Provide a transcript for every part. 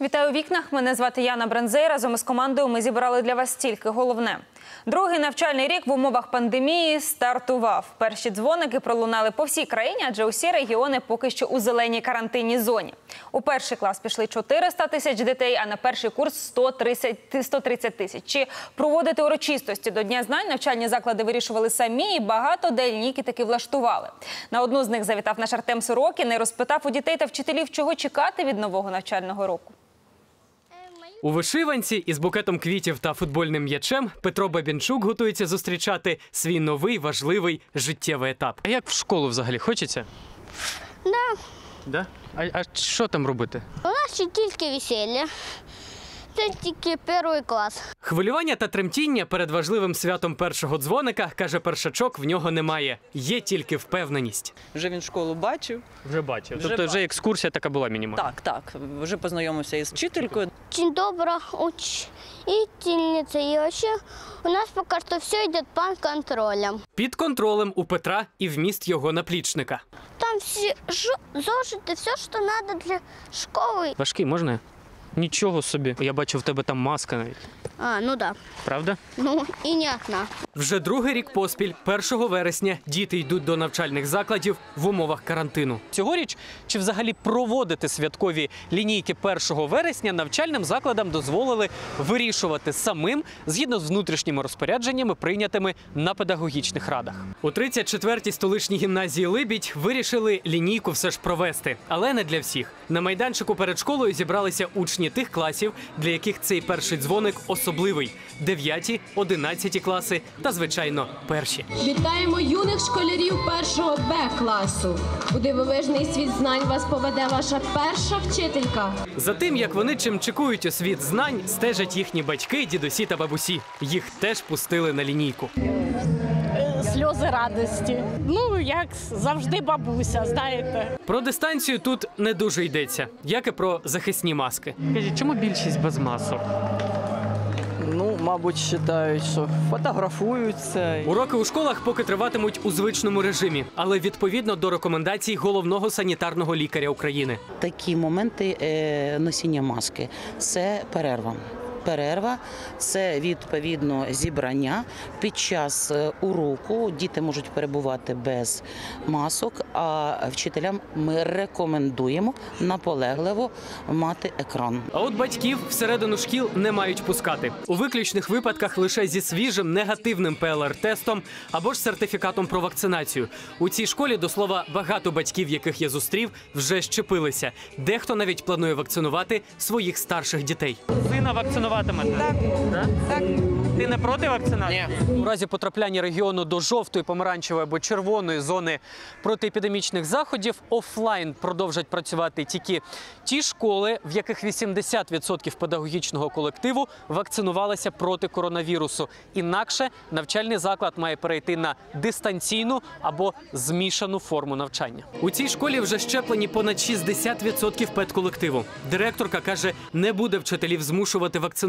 Вітаю у вікнах. Мене звати Яна Брензей. Разом із командою ми зібрали для вас тільки головне. Другий навчальний рік в умовах пандемії стартував. Перші дзвоники пролунали по всій країні, адже усі регіони поки що у зеленій карантинній зоні. У перший клас пішли 400 тисяч дітей, а на перший курс 130 тисяч. Чи проводити урочистості до Дня знань навчальні заклади вирішували самі, і багато дільники таки влаштували. На одну з них завітав наш Артем Сорокін і розпитав у дітей та вчителів, чого чекати від нового навчального року. У вишиванці із букетом квітів та футбольним м'ячем Петро Бабенчук готується зустрічати свій новий важливий життєвий етап. А як в школу взагалі хочеться? Да. Да? А що там робити? У нас ще тільки весілля. Це тільки перший клас. Хвилювання та тремтіння перед важливим святом першого дзвоника, каже першачок, в нього немає. Є тільки впевненість. Вже він школу бачив. Вже бачив. Тобто вже екскурсія така була мінімальна. Так, так. Вже познайомився із вчителькою. Дуже добра учительниця. І ще у нас поки що все йде під контролем. Під контролем у Петра і вміст його наплічника. Там всі зошити, все, що треба для школи. Важкий, можна? Нічого собі. Я бачу, в тебе там маска навіть. А, ну да. Правда? Ну, і не одна. Вже другий рік поспіль, 1 вересня, діти йдуть до навчальних закладів в умовах карантину. Цьогоріч, чи взагалі проводити святкові лінійки 1 вересня, навчальним закладам дозволили вирішувати самим, згідно з внутрішніми розпорядженнями, прийнятими на педагогічних радах. У 34-й столичній гімназії «Либідь» вирішили лінійку все ж провести. Але не для всіх. На майданчику перед школою зібралися учні тих класів, для яких цей перший дзвоник особливий – 9-ті, 11-ті класи та, звичайно, перші. Вітаємо юних школярів 1-Б класу. У дивовижний світ знань вас поведе ваша перша вчителька. За тим, як вони чимчикують у світ знань, стежать їхні батьки, дідусі та бабусі. Їх теж пустили на лінійку. Сльози радості. Ну, як завжди бабуся, знаєте. Про дистанцію тут не дуже йдеться, як і про захисні маски. Кажіть, чому більшість без масок? Ну, мабуть, вважають, що фотографуються. Уроки у школах поки триватимуть у звичному режимі, але відповідно до рекомендацій головного санітарного лікаря України. Такі моменти носіння маски – це перерва. Перерва – це, відповідно, зібрання. Під час уроку діти можуть перебувати без масок, а вчителям ми рекомендуємо наполегливо мати екран. А от батьків всередину шкіл не мають пускати. У виключних випадках лише зі свіжим негативним ПЛР-тестом або ж сертифікатом про вакцинацію. У цій школі, до слова, багато батьків, яких я зустрів, вже щепилися. Дехто навіть планує вакцинувати своїх старших дітей. Сина вакцинувати? Так. Так. Ти не проти вакцинації? Ні. У разі потрапляння регіону до жовтої, помаранчевої або червоної зони протиепідемічних заходів офлайн продовжать працювати тільки ті школи, в яких 80% педагогічного колективу вакцинувалися проти коронавірусу. Інакше навчальний заклад має перейти на дистанційну або змішану форму навчання. У цій школі вже щеплені понад 60% педколективу. Директорка каже, не буде вчителів змушувати вакцинуватися.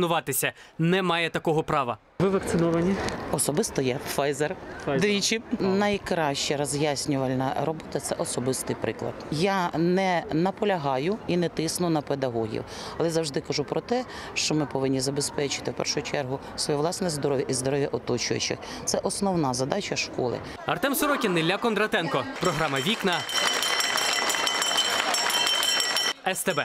Немає такого права. Ви вакциновані? Особисто я. Pfizer. Двічі. Найкраща роз'яснювальна робота – це особистий приклад. Я не наполягаю і не тисну на педагогів, але завжди кажу про те, що ми повинні забезпечити в першу чергу своє власне здоров'я і здоров'я оточуючих. Це основна задача школи. Артем Сорокін, Ілля Кондратенко. Програма «Вікна» СТБ.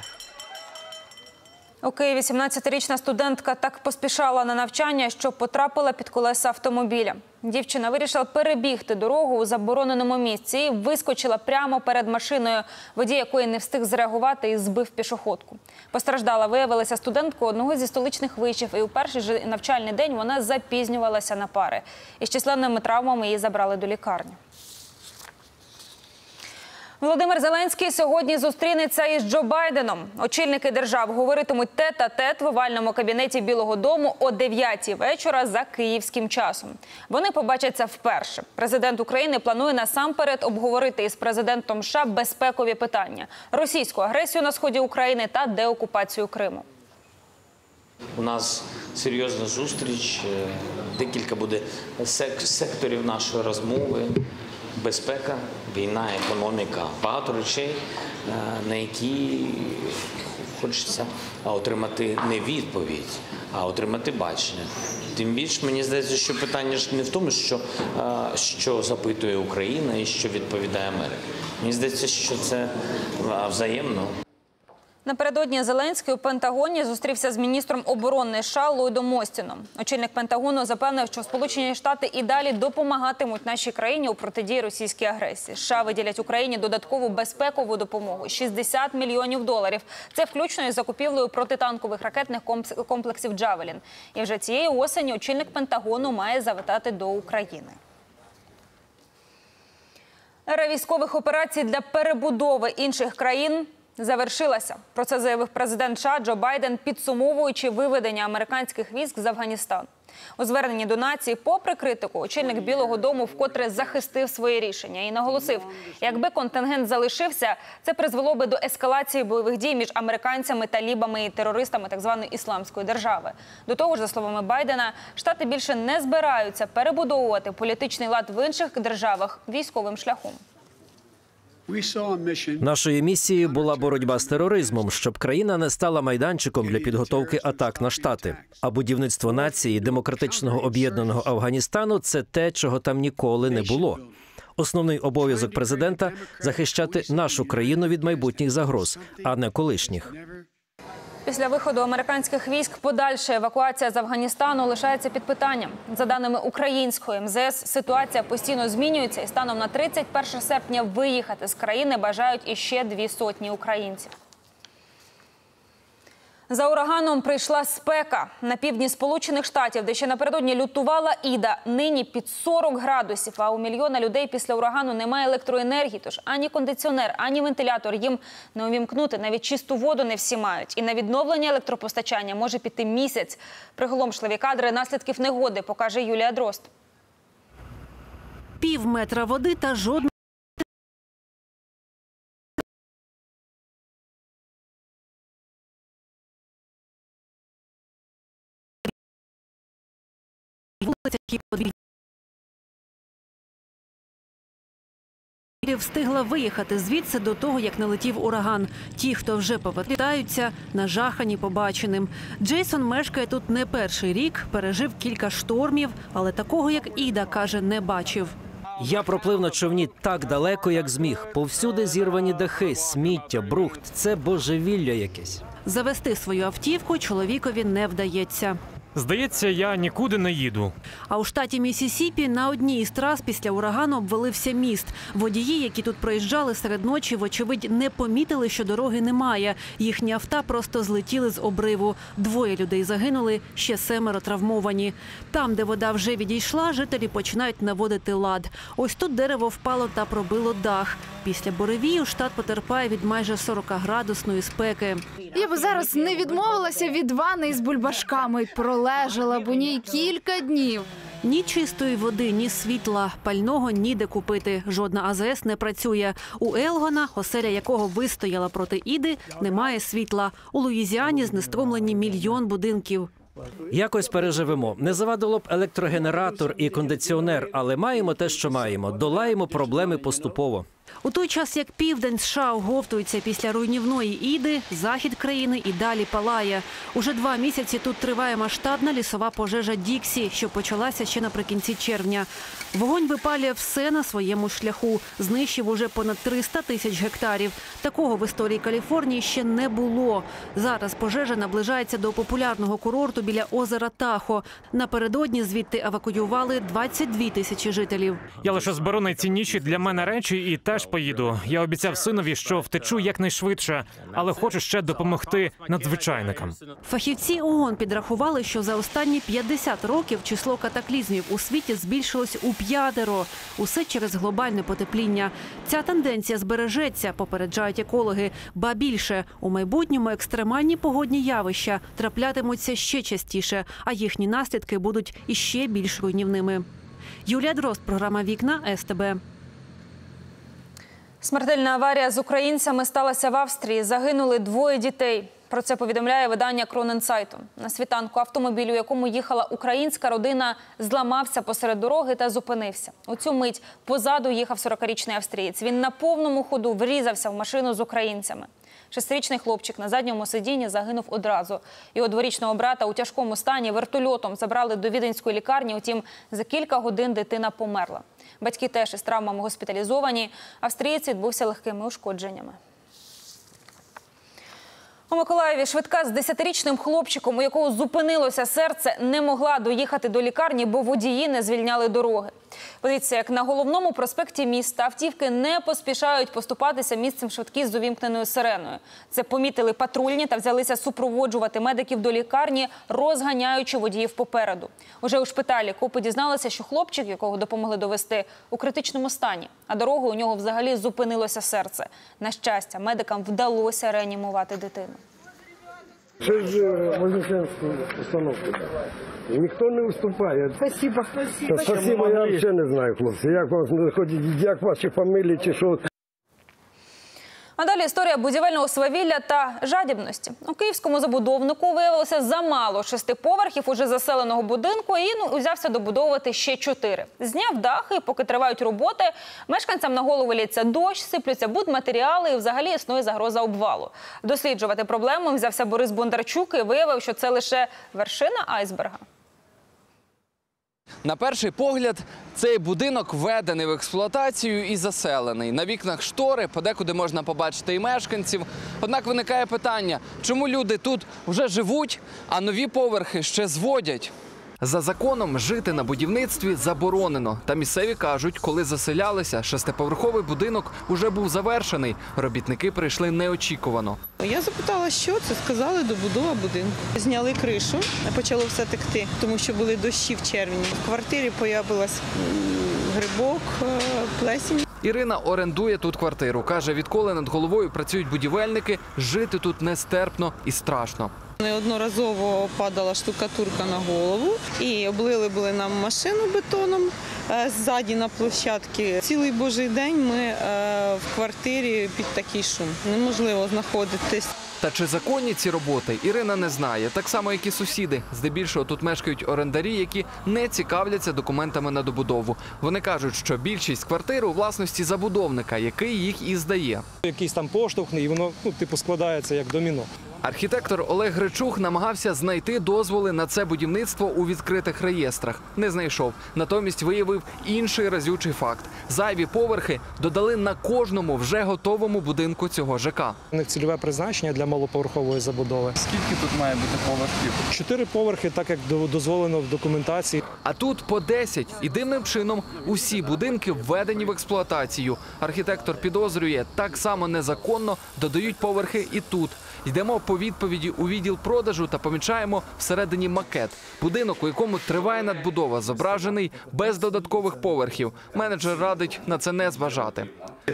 У Києві 17-річна студентка так поспішала на навчання, що потрапила під колеса автомобіля. Дівчина вирішила перебігти дорогу у забороненому місці і вискочила прямо перед машиною, водій якої не встиг зреагувати і збив пішоходку. Постраждала виявилася студенткою одного зі столичних вишів, і у перший же навчальний день вона запізнювалася на пари. Із численними травмами її забрали до лікарні. Володимир Зеленський сьогодні зустрінеться із Джо Байденом. Очільники держав говоритимуть тет-а-тет в овальному кабінеті Білого дому о 9-й вечора за київським часом. Вони побачаться вперше. Президент України планує насамперед обговорити із президентом США безпекові питання, російську агресію на сході України та деокупацію Криму. У нас серйозна зустріч, декілька буде секторів нашої розмови. Безпека, війна, економіка. Багато речей, на які хочеться, а отримати не відповідь, а отримати бачення. Тим більше, мені здається, що питання ж не в тому, що запитує Україна і що відповідає Америка. Мені здається, що це взаємно. Напередодні Зеленський у Пентагоні зустрівся з міністром оборони США Лойдом Остіном. Очільник Пентагону запевнив, що Сполучені Штати і далі допомагатимуть нашій країні у протидії російській агресії. США виділять Україні додаткову безпекову допомогу – $60 мільйонів. Це включно із закупівлею протитанкових ракетних комплексів «Джавелін». І вже цієї осені очільник Пентагону має завітати до України. Ера військових операцій для перебудови інших країн – завершилася. Про це заявив президент США Джо Байден, підсумовуючи виведення американських військ з Афганістану. У зверненні до нації, попри критику, очільник Білого дому вкотре захистив своє рішення і наголосив, якби контингент залишився, це призвело би до ескалації бойових дій між американцями, талібами і терористами так званої Ісламської держави. До того ж, за словами Байдена, Штати більше не збираються перебудовувати політичний лад в інших державах військовим шляхом. Нашою місією була боротьба з тероризмом, щоб країна не стала майданчиком для підготовки атак на Штати. А будівництво нації демократичного об'єднаного Афганістану – це те, чого там ніколи не було. Основний обов'язок президента – захищати нашу країну від майбутніх загроз, а не колишніх. Після виходу американських військ подальша евакуація з Афганістану лишається під питанням. За даними української МЗС, ситуація постійно змінюється і станом на 31 серпня виїхати з країни бажають іще 200 українців. За ураганом прийшла спека. На півдні Сполучених Штатів, де ще напередодні лютувала Іда, нині під 40 градусів, а у мільйона людей після урагану немає електроенергії, тож ані кондиціонер, ані вентилятор їм не увімкнути, навіть чисту воду не всі мають. І на відновлення електропостачання може піти місяць. Приголомшливі кадри наслідків негоди покаже Юлія Дрост. Пів метра води та жодна. Встигла виїхати звідси до того, як налетів ураган. Ті, хто вже повертаються, нажахані побаченим. Джейсон мешкає тут не перший рік, пережив кілька штормів, але такого, як Іда, каже, не бачив. Я проплив на човні так далеко, як зміг. Повсюди зірвані дахи, сміття, брухт. Це божевілля якесь. Завести свою автівку чоловікові не вдається. Здається, я нікуди не їду. А у штаті Міссісіпі на одній із трас після урагану обвалився міст. Водії, які тут проїжджали серед ночі, вочевидь не помітили, що дороги немає. Їхні авто просто злетіли з обриву. 2 людей загинули, ще 7 травмовані. Там, де вода вже відійшла, жителі починають наводити лад. Ось тут дерево впало та пробило дах. Після буревію штат потерпає від майже 40-градусної спеки. Я б зараз не відмовилася від ванни із бульбашками. Пролежала б у ній кілька днів. Ні чистої води, ні світла. Пального ніде купити. Жодна АЗС не працює. У Елгона, оселя якого вистояла проти Іди, немає світла. У Луїзіані знеструмлені 1 мільйон будинків. Якось переживемо. Не завадило б електрогенератор і кондиціонер, але маємо те, що маємо. Долаємо проблеми поступово. У той час, як Південь США оговтується після руйнівної Іди, захід країни і далі палає. Уже 2 місяці тут триває масштабна лісова пожежа Діксі, що почалася ще наприкінці червня. Вогонь випалює все на своєму шляху. Знищив уже понад 300 000 гектарів. Такого в історії Каліфорнії ще не було. Зараз пожежа наближається до популярного курорту біля озера Тахо. Напередодні звідти евакуювали 22 000 жителів. Я лише зберу найцінніші для мене речі і теж поїду. Я обіцяв синові, що втечу якнайшвидше, але хочу ще допомогти надзвичайникам. Фахівці ООН підрахували, що за останні 50 років число катаклізмів у світі збільшилось у 5-ро. Усе через глобальне потепління. Ця тенденція збережеться, попереджають екологи. Ба більше, у майбутньому екстремальні погодні явища траплятимуться ще частіше, а їхні наслідки будуть іще більш руйнівними. Юлія Дрозд, програма «Вікна», СТБ. Смертельна аварія з українцями сталася в Австрії. Загинули 2 дітей. Про це повідомляє видання «Кроненсайту». На світанку автомобіль, у якому їхала українська родина, зламався посеред дороги та зупинився. У цю мить позаду їхав 40-річний австрієць. Він на повному ходу врізався в машину з українцями. Шестирічний хлопчик на задньому сидінні загинув одразу. Його дворічного брата у тяжкому стані вертольотом забрали до Віденської лікарні, утім за кілька годин дитина померла. Батьки теж із травмами госпіталізовані, австрієць відбувся легкими ушкодженнями. У Миколаєві швидка з 10-річним хлопчиком, у якого зупинилося серце, не могла доїхати до лікарні, бо водії не звільняли дороги. Подивіться, як на головному проспекті міста автівки не поспішають поступатися місцем швидкі з увімкненою сиреною. Це помітили патрульні та взялися супроводжувати медиків до лікарні, розганяючи водіїв попереду. Уже у шпиталі копи дізналися, що хлопчик, якого допомогли довести, у критичному стані, а дорогою у нього взагалі зупинилося серце. На щастя, медикам вдалося реанімувати дитину. Через вознесенскую установку. Ніхто не уступає. Спасибо. Спасибо, я вообще не знаю, хлопці. Як вас знаходять, як ваші фамілії чи що. А далі історія будівельного свавілля та жадібності. У київському забудовнику виявилося замало 6 поверхів уже заселеного будинку і узявся добудовувати ще 4. Зняв дах і поки тривають роботи, мешканцям на голову лється дощ, сиплються будматеріали і взагалі існує загроза обвалу. Досліджувати проблему взявся Борис Мандарчук і виявив, що це лише вершина айсберга. На перший погляд, цей будинок введений в експлуатацію і заселений. На вікнах штори, подекуди можна побачити і мешканців. Однак виникає питання, чому люди тут вже живуть, а нові поверхи ще зводять? За законом, жити на будівництві заборонено. Та місцеві кажуть, коли заселялися, 6-поверховий будинок уже був завершений. Робітники прийшли неочікувано. Я запитала, що це. Сказали, добудова будинку. Зняли кришу, почало все текти, тому що були дощі в червні. В квартирі появилась грибок, плесінь. Ірина орендує тут квартиру. Каже, відколи над головою працюють будівельники, жити тут нестерпно і страшно. Неодноразово падала штукатурка на голову і облили нам машину бетоном. Ззаді на площадці цілий божий день ми в квартирі під такий шум. Неможливо знаходитись. Та чи законні ці роботи, Ірина не знає. Так само, як і сусіди. Здебільшого тут мешкають орендарі, які не цікавляться документами на добудову. Вони кажуть, що більшість квартир у власності забудовника, який їх і здає. Якийсь там поштовх, і воно складається як доміно. Архітектор Олег Гречух намагався знайти дозволи на це будівництво у відкритих реєстрах. Не знайшов. Натомість виявив інший разючий факт. Зайві поверхи додали на кожному вже готовому будинку цього ЖК. У них цільове призначення для малоповерхової забудови. Скільки тут має бути поверхів? 4 поверхи, так як дозволено в документації. А тут по 10. І дивним чином усі будинки введені в експлуатацію. Архітектор підозрює, так само незаконно додають поверхи і тут. Йдемо по відповіді у відділ продажу та помічаємо всередині макет. Будинок, у якому триває надбудова, зображений без додаткових поверхів. Менеджер радить на це не зважати.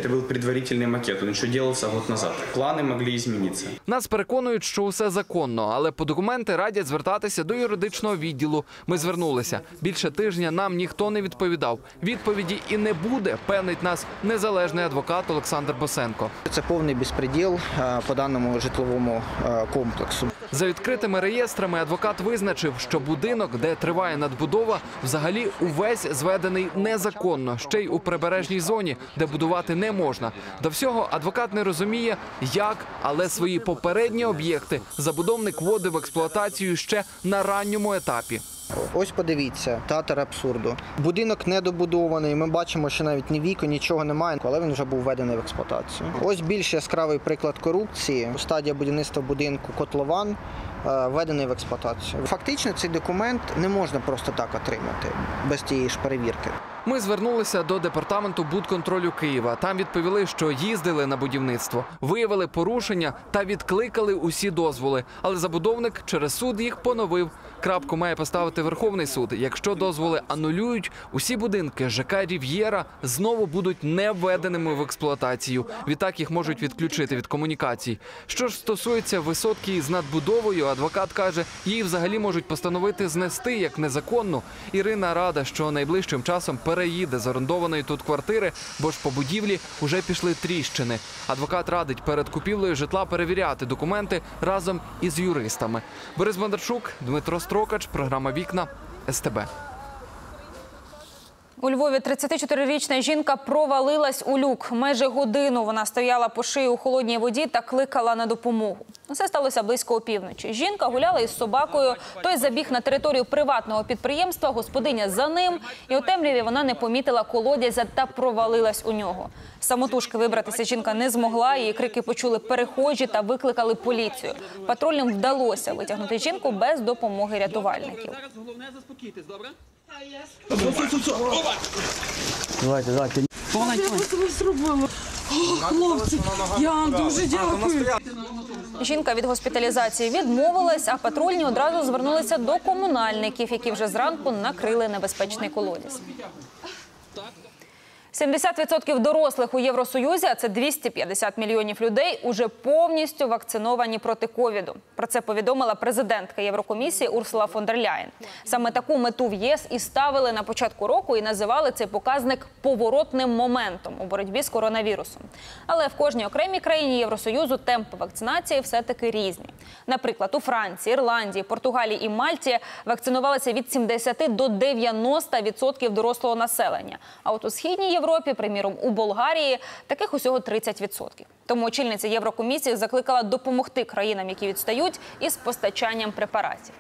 Це був предварительний макет, він ще робився рік назад. Плани могли змінитися. Нас переконують, що усе законно, але по документи радять звертатися до юридичного відділу. Ми звернулися. Більше тижня нам ніхто не відповідав. Відповіді і не буде, певнить нас незалежний адвокат Олександр Босенко. Це повний безпреділ по даному житловому комплексу. За відкритими реєстрами адвокат визначив, що будинок, де триває надбудова, взагалі увесь зведений незаконно, ще й у прибережній зоні, де будувати не можна. До всього адвокат не розуміє, як, але свої попередні об'єкти забудовник вводив в експлуатацію ще на ранньому етапі. Ось подивіться, театр абсурду. Будинок недобудований, ми бачимо, що навіть ні віку, нічого немає, але він вже був введений в експлуатацію. Ось більш яскравий приклад корупції. Стадія будівництва будинку котлован введений в експлуатацію. Фактично цей документ не можна просто так отримати, без тієї ж перевірки. Ми звернулися до департаменту будконтролю Києва. Там відповіли, що їздили на будівництво, виявили порушення та відкликали усі дозволи. Але забудовник через суд їх поновив. Крапку має поставити Верховний суд. Якщо дозволи анулюють, усі будинки ЖК «Рів'єра» знову будуть не введеними в експлуатацію. Відтак їх можуть відключити від комунікацій. Що ж стосується висотки з надбудовою, адвокат каже, її взагалі можуть постановити знести як незаконну. Ірина рада, що найближчим часом переїде з орендованої тут квартири, бо ж по будівлі вже пішли тріщини. Адвокат радить перед купівлею житла перевіряти документи разом із юристами. Борис Мандарчук, Дмитро Строкач, програма «Вікна», СТБ. У Львові 34-річна жінка провалилась у люк. Майже годину вона стояла по шиї у холодній воді та кликала на допомогу. Це сталося близько опівночі. Жінка гуляла із собакою, той забіг на територію приватного підприємства, господиня за ним. І у темряві вона не помітила колодязя та провалилась у нього. Самотужки вибратися жінка не змогла, її крики почули перехожі та викликали поліцію. Патрульним вдалося витягнути жінку без допомоги рятувальників. Давайте. Хлопці, я вам дуже дякую. Жінка від госпіталізації відмовилась, а патрульні одразу звернулися до комунальників, які вже зранку накрили небезпечний колодязь. 70% дорослих у Євросоюзі, а це 250 мільйонів людей, уже повністю вакциновані проти ковіду. Про це повідомила президентка Єврокомісії Урсула фон дер Ляєн. Саме таку мету в ЄС і ставили на початку року і називали цей показник поворотним моментом у боротьбі з коронавірусом. Але в кожній окремій країні Євросоюзу темпи вакцинації все-таки різні. Наприклад, у Франції, Ірландії, Португалії і Мальті вакцинувалися від 70 до 90% дорослого населення. А от у Східній Європі, приміром, у Болгарії, таких усього 30%. Тому очільниця Єврокомісії закликала допомогти країнам, які відстають, із постачанням препаратів.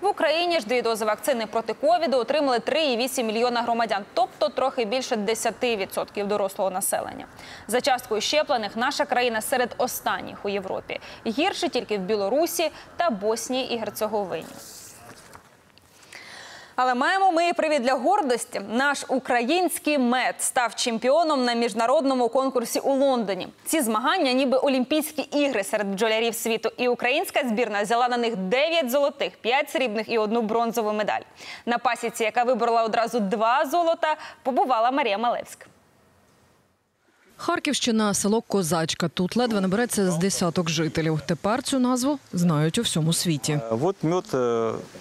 В Україні ж 2 дози вакцини проти ковіду отримали 3,8 мільйона громадян, тобто трохи більше 10% дорослого населення. За часткою щеплених наша країна серед останніх у Європі. Гірше тільки в Білорусі та Боснії і Герцеговині. Але маємо ми і привід для гордості. Наш український мед став чемпіоном на міжнародному конкурсі у Лондоні. Ці змагання ніби Олімпійські ігри серед бджолярів світу. І українська збірна взяла на них 9 золотих, 5 срібних і 1 бронзову медаль. На пасіці, яка виборола одразу 2 золота, побувала Марія Малевська. Харківщина – село Козачка. Тут ледве набереться з десяток жителів. Тепер цю назву знають у всьому світі. От мед,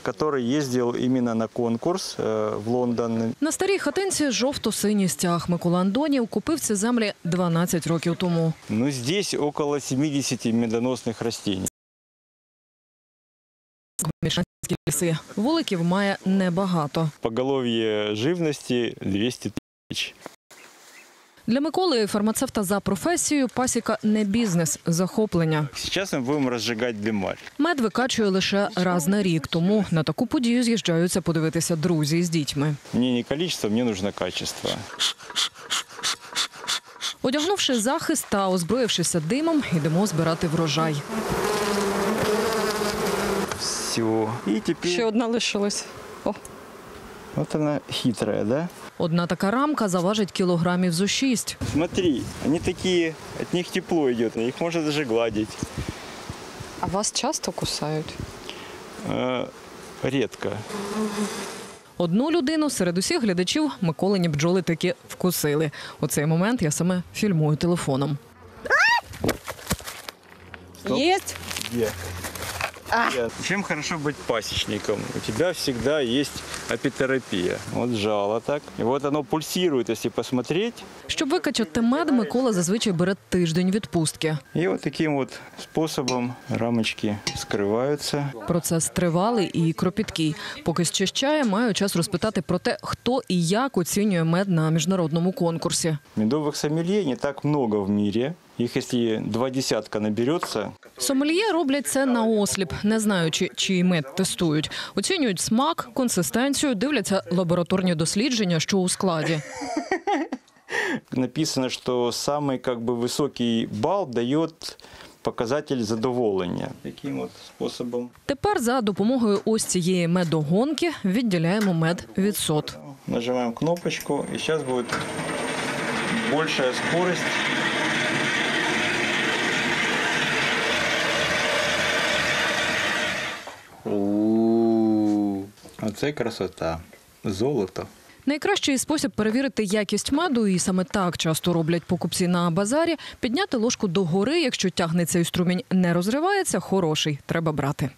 який їздив саме на конкурс в Лондон. На старій хатинці жовто-синій стяг. Микола Донів купив ці землі 12 років тому. Ну, тут около 70 медоносних рослин. Мішанські ліси. Вуликів має небагато. Поголов'я живності – 200 тисяч. Для Миколи, фармацевта за професією, пасіка не бізнес, захоплення. Зараз ми будемо розжигати димар. Мед викачує лише раз на рік, тому на таку подію з'їжджаються подивитися друзі з дітьми. Мені не кількість, мені потрібно качество. Одягнувши захист та озброївшися димом, йдемо збирати врожай. Все. Ще одна лишилась. Ось вона хитра, да? Одна така рамка заважить кілограмів зо 6. Смотри, вони такі, від них тепло йде, їх можна навіть гладити. А вас часто кусають? Рідко. Одну людину серед усіх глядачів Миколині бджоли таки вкусили. У цей момент я саме фільмую телефоном. Є? Є. Чем хорошо быть пасечником? У тебя всегда есть апітерапія. Вот жало так. И вот оно пульсирует, если посмотреть. Щоб викачати мед, Микола зазвичай бере тиждень відпустки. І от таким от способом рамочки скриваються. Процес тривалий і кропіткий. Поки щищає, маю час розпитати про те, хто і як оцінює мед на міжнародному конкурсі. Медових сомельє не так багато в світі. Їх, якщо 2 десятка набереться... Сомельє роблять це наосліп, не знаючи, чий мед тестують. Оцінюють смак, консистенцію, дивляться лабораторні дослідження, що у складі. Написано, що найвисокий бал дає показатель задоволення. Тепер за допомогою ось цієї медогонки відділяємо мед від сот. Нажимаємо кнопочку і зараз буде більша швидкість. Оце красота. Золото. Найкращий спосіб перевірити якість меду, і саме так часто роблять покупці на базарі, підняти ложку догори, якщо тягнеться і струмінь не розривається, хороший, треба брати.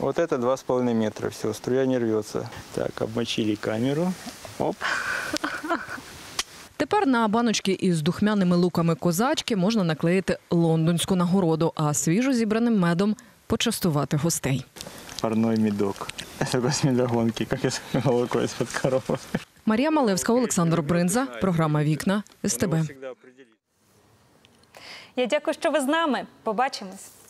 Ось це 2,5 метри, все, струя не рветься. Так, обмочили камеру. Оп. Тепер на баночки із духмяними луками козачки можна наклеїти лондонську нагороду, а свіжо зібраним медом почастувати гостей. Парной медок. Это гость медогонки, как из молоко из-под коровы. Марія Малевська, Олександр Бринза. Програма «Вікна» СТБ. Я дякую, що ви з нами. Побачимось.